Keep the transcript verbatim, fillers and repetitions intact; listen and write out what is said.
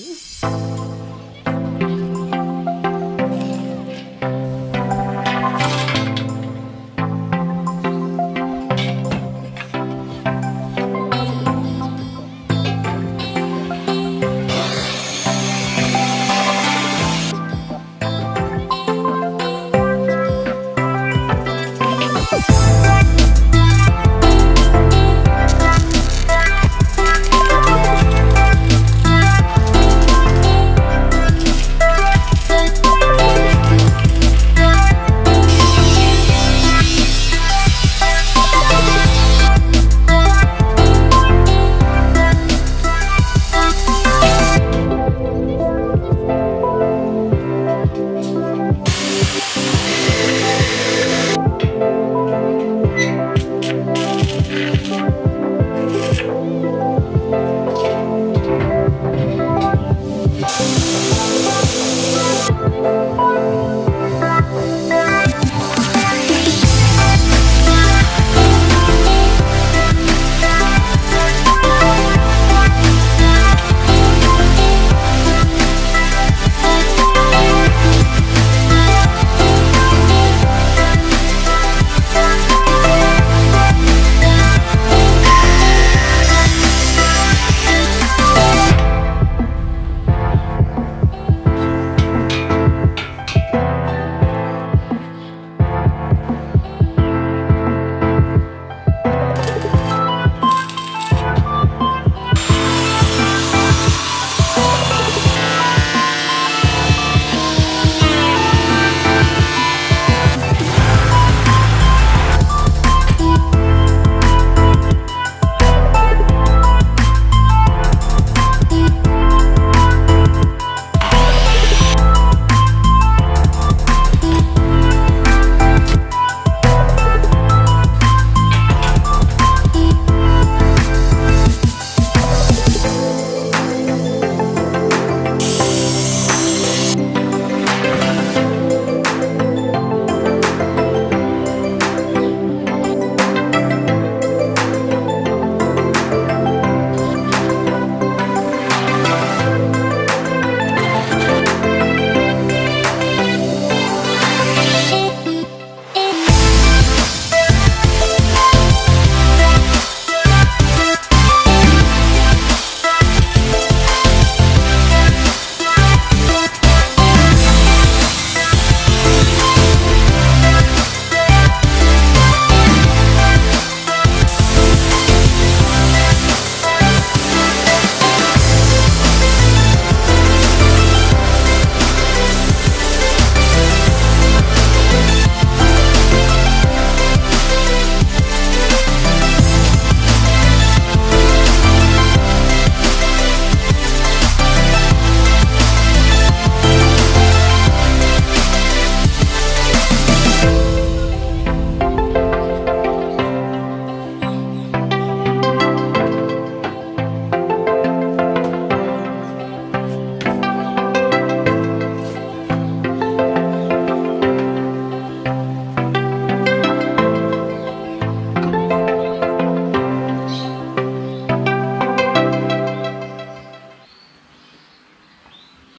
Yeah.